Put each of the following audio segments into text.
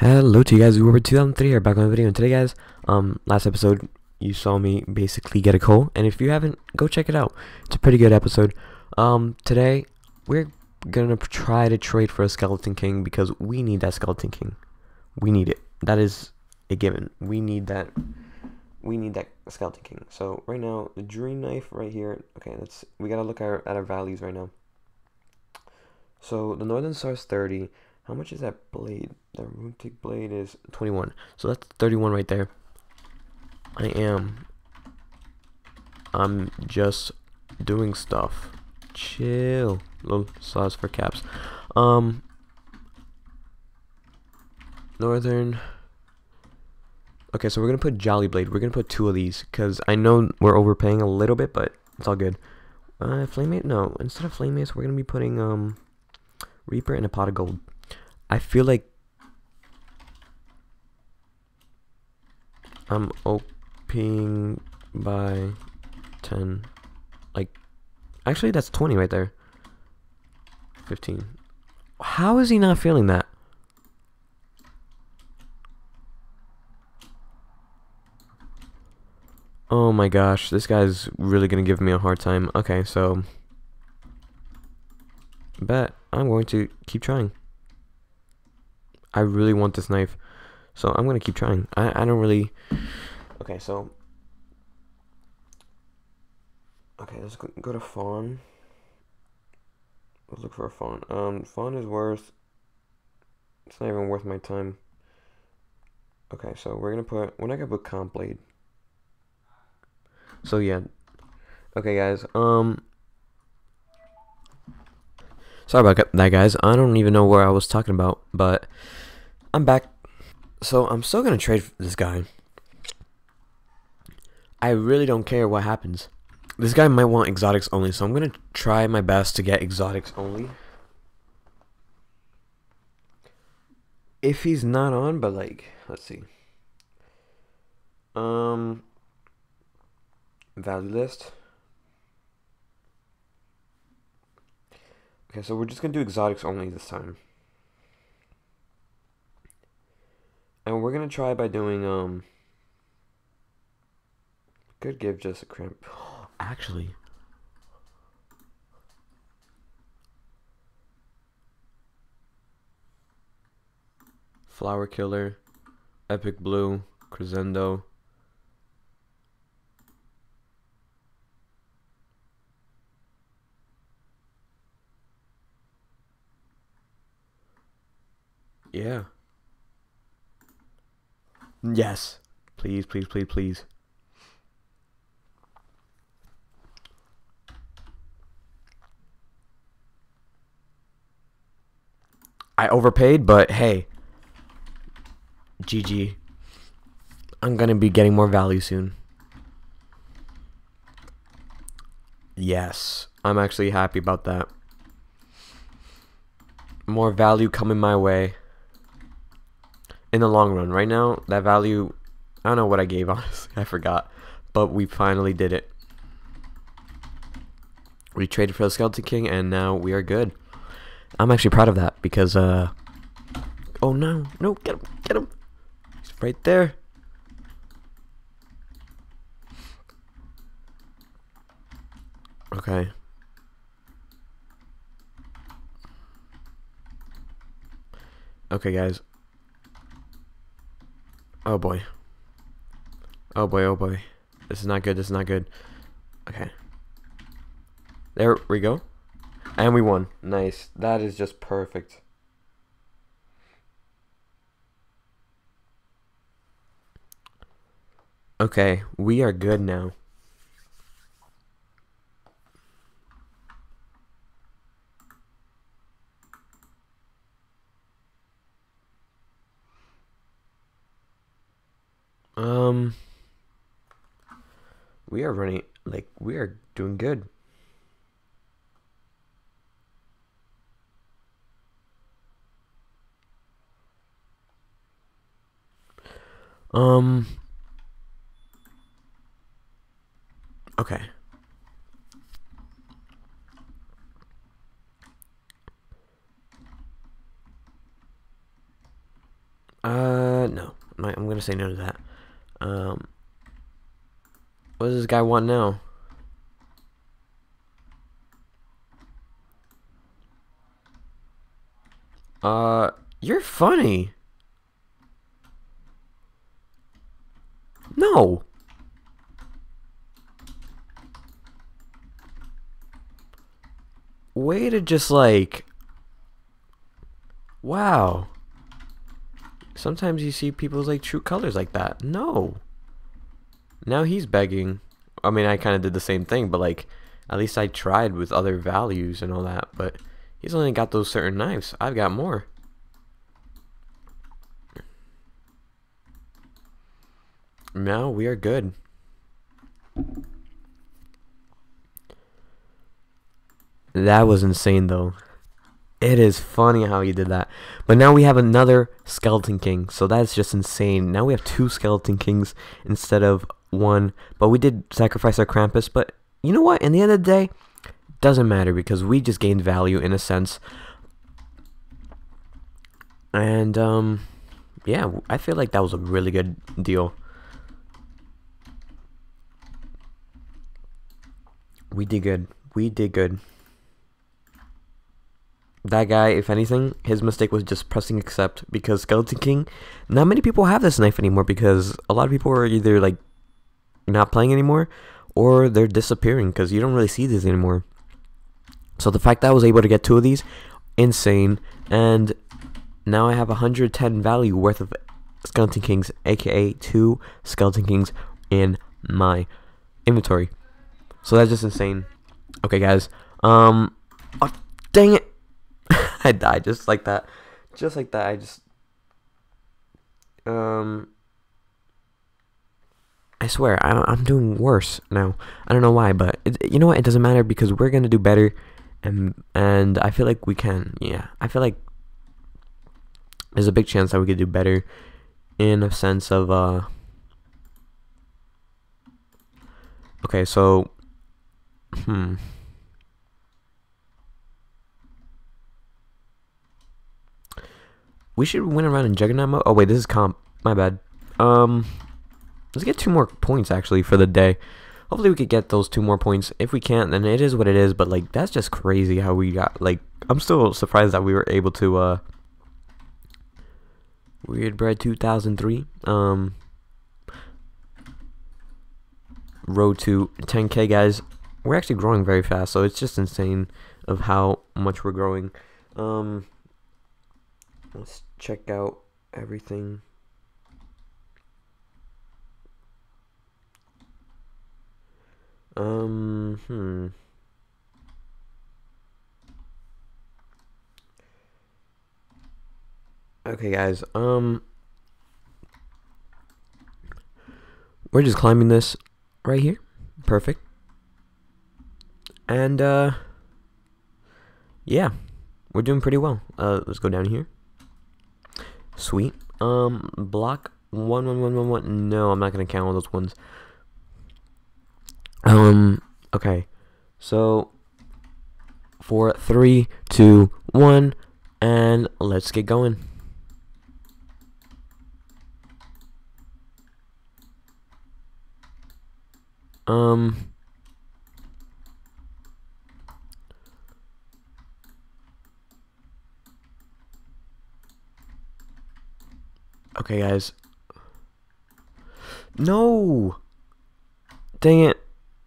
Hello to you guys, Weirdbread 2003 here, back on the video. And today guys, last episode you saw me basically get a coal, and if you haven't, go check it out. It's a pretty good episode. Today we're gonna try to trade for a Skeleton King because we need that Skeleton King. We need it. That is a given. We need that Skeleton King. So right now, the Dream Knife right here. Okay, we gotta look at our values right now. So the Northern Stars 30. How much is that blade? The Runic Blade is 21. So that's 31 right there. I'm just doing stuff. Chill. Little sauce for caps. Northern. Okay, so we're going to put Jolly Blade. We're going to put two of these because I know we're overpaying a little bit, but it's all good. Flame Mace? No. Instead of Flame Mace, we're going to be putting Reaper and a Pot of Gold. I feel like I'm OPing by 10. Like, actually, that's 20 right there. 15. How is he not feeling that? Oh my gosh, this guy's really gonna give me a hard time. Okay, so bet I'm going to keep trying. I really want this knife, so I'm gonna keep trying. I don't really. Okay, so let's go to Fawn. Let's look for a Fawn. Fawn is worth. It's not even worth my time. Okay, so we're not gonna put Comp Blade. So yeah. Okay, guys. Sorry about that, guys. I don't even know where I was talking about, but I'm back. So I'm still going to trade for this guy. I really don't care what happens. This guy might want exotics only, so I'm going to try my best to get exotics only. If he's not on, but like, let's see. Value list. Okay, so we're just going to do exotics only this time. And we're going to try by doing, could give just a Krampus. Actually. Flower Killer, Epic Blue, Crescendo. Yeah. Yes. Please, please, please, please. I overpaid, but hey. GG. I'm going to be getting more value soon. Yes. I'm actually happy about that. More value coming my way. In the long run, right now, that value, I don't know what I gave, honestly, I forgot, but we finally did it. We traded for the Skeleton King, and now we are good. I'm actually proud of that, because, oh no, no, get him, he's right there. Okay. Okay, guys. Oh boy. Oh boy, oh boy. This is not good, this is not good. Okay. There we go. And we won. Nice. That is just perfect. Okay, we are good now. We are running, like, we are doing good. Okay. No. I'm gonna say no to that. What does this guy want now? You're funny. No. Way to just like... Wow. Sometimes you see people's like true colors like that. No. Now he's begging. I mean, I kind of did the same thing, but like, at least I tried with other values and all that, but he's only got those certain knives. I've got more. Now we are good. That was insane though. It is funny how you did that. But now we have another Skeleton King. So that's just insane. Now we have two Skeleton Kings instead of one. But we did sacrifice our Krampus. But you know what? In the end of the day, doesn't matter because we just gained value in a sense. And yeah, I feel like that was a really good deal. We did good. We did good. That guy, if anything, his mistake was just pressing accept, because Skeleton King, not many people have this knife anymore because a lot of people are either like not playing anymore or they're disappearing because you don't really see these anymore. So the fact that I was able to get two of these, insane. And now I have 110 value worth of Skeleton Kings, aka two Skeleton Kings in my inventory. So that's just insane. Okay guys, oh, dang it. I died just like that. Just like that. I just... I swear, I'm doing worse now. I don't know why, but you know what? It doesn't matter because we're going to do better. And I feel like we can. Yeah, I feel like there's a big chance that we could do better in a sense of... Okay, so... We should win around in Juggernaut mode. Oh wait, this is comp. My bad. Let's get two more points actually for the day. Hopefully we could get those two more points. If we can't, then it is what it is. But like, that's just crazy how we got. Like, I'm still surprised that we were able to. Weirdbread 2003. Road to 10K, guys. We're actually growing very fast, so it's just insane of how much we're growing. Let's check out everything. Okay, guys. We're just climbing this right here. Perfect. And yeah, we're doing pretty well. Let's go down here. Sweet. Block 1 1 1 1 1. No, I'm not gonna count all those ones. Okay. So 4 3 2 1 and let's get going. Okay, guys. No! Dang it.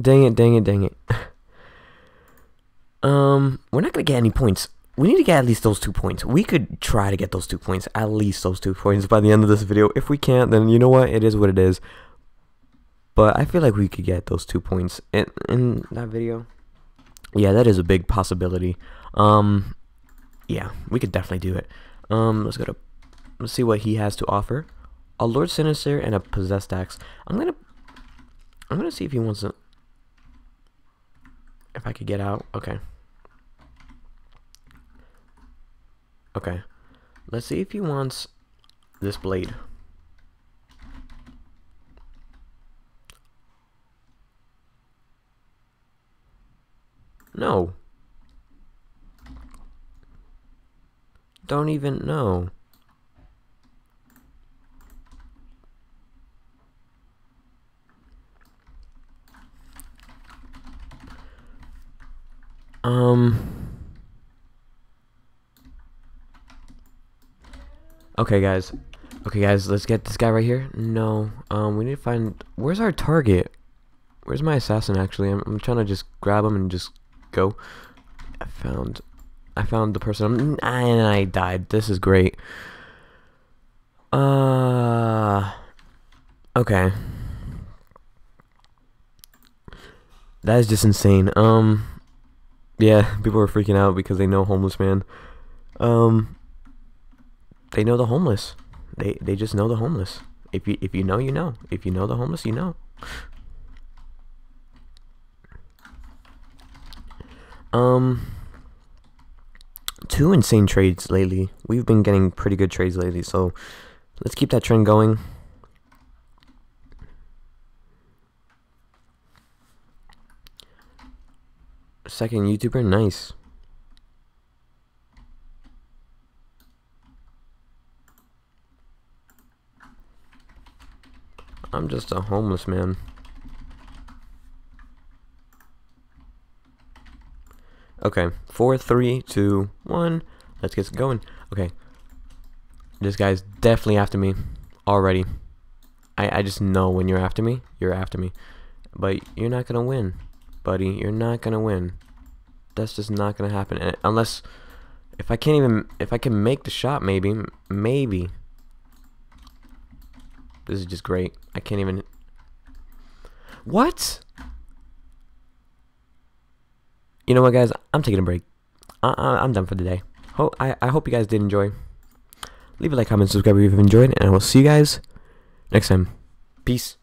Dang it, dang it, dang it. We're not going to get any points. We need to get at least those 2 points. We could try to get those 2 points. At least those 2 points by the end of this video. If we can't, then you know what? It is what it is. But I feel like we could get those 2 points in that video. Yeah, that is a big possibility. Yeah, we could definitely do it. Let's go to... Let's see what he has to offer. A Lord Sinister and a Possessed Axe. I'm gonna see if he wants to... If I could get out. Okay. Okay. Let's see if he wants this blade. No. Don't even know. Okay guys, let's get this guy right here. No, we need to find, where's our target? Where's my assassin actually? I'm trying to just grab him and just go. I found the person, and I died. This is great. Okay. That is just insane. Yeah, people are freaking out because they know homeless man. They know the homeless. They just know the homeless. If you know, you know. If you know the homeless, you know. Two insane trades lately. We've been getting pretty good trades lately, so let's keep that trend going. Second YouTuber, nice. I'm just a homeless man. Okay, 4, 3, 2, 1. Let's get going. Okay, this guy's definitely after me already. I just know when you're after me, you're after me. But you're not gonna win, buddy. You're not gonna win. That's just not gonna happen. And unless if I can make the shot, maybe. This is just great. I can't even. What? You know what, guys? I'm taking a break. I'm done for the day. I hope you guys did enjoy. Leave a like, comment, subscribe if you've enjoyed, and I will see you guys next time. Peace.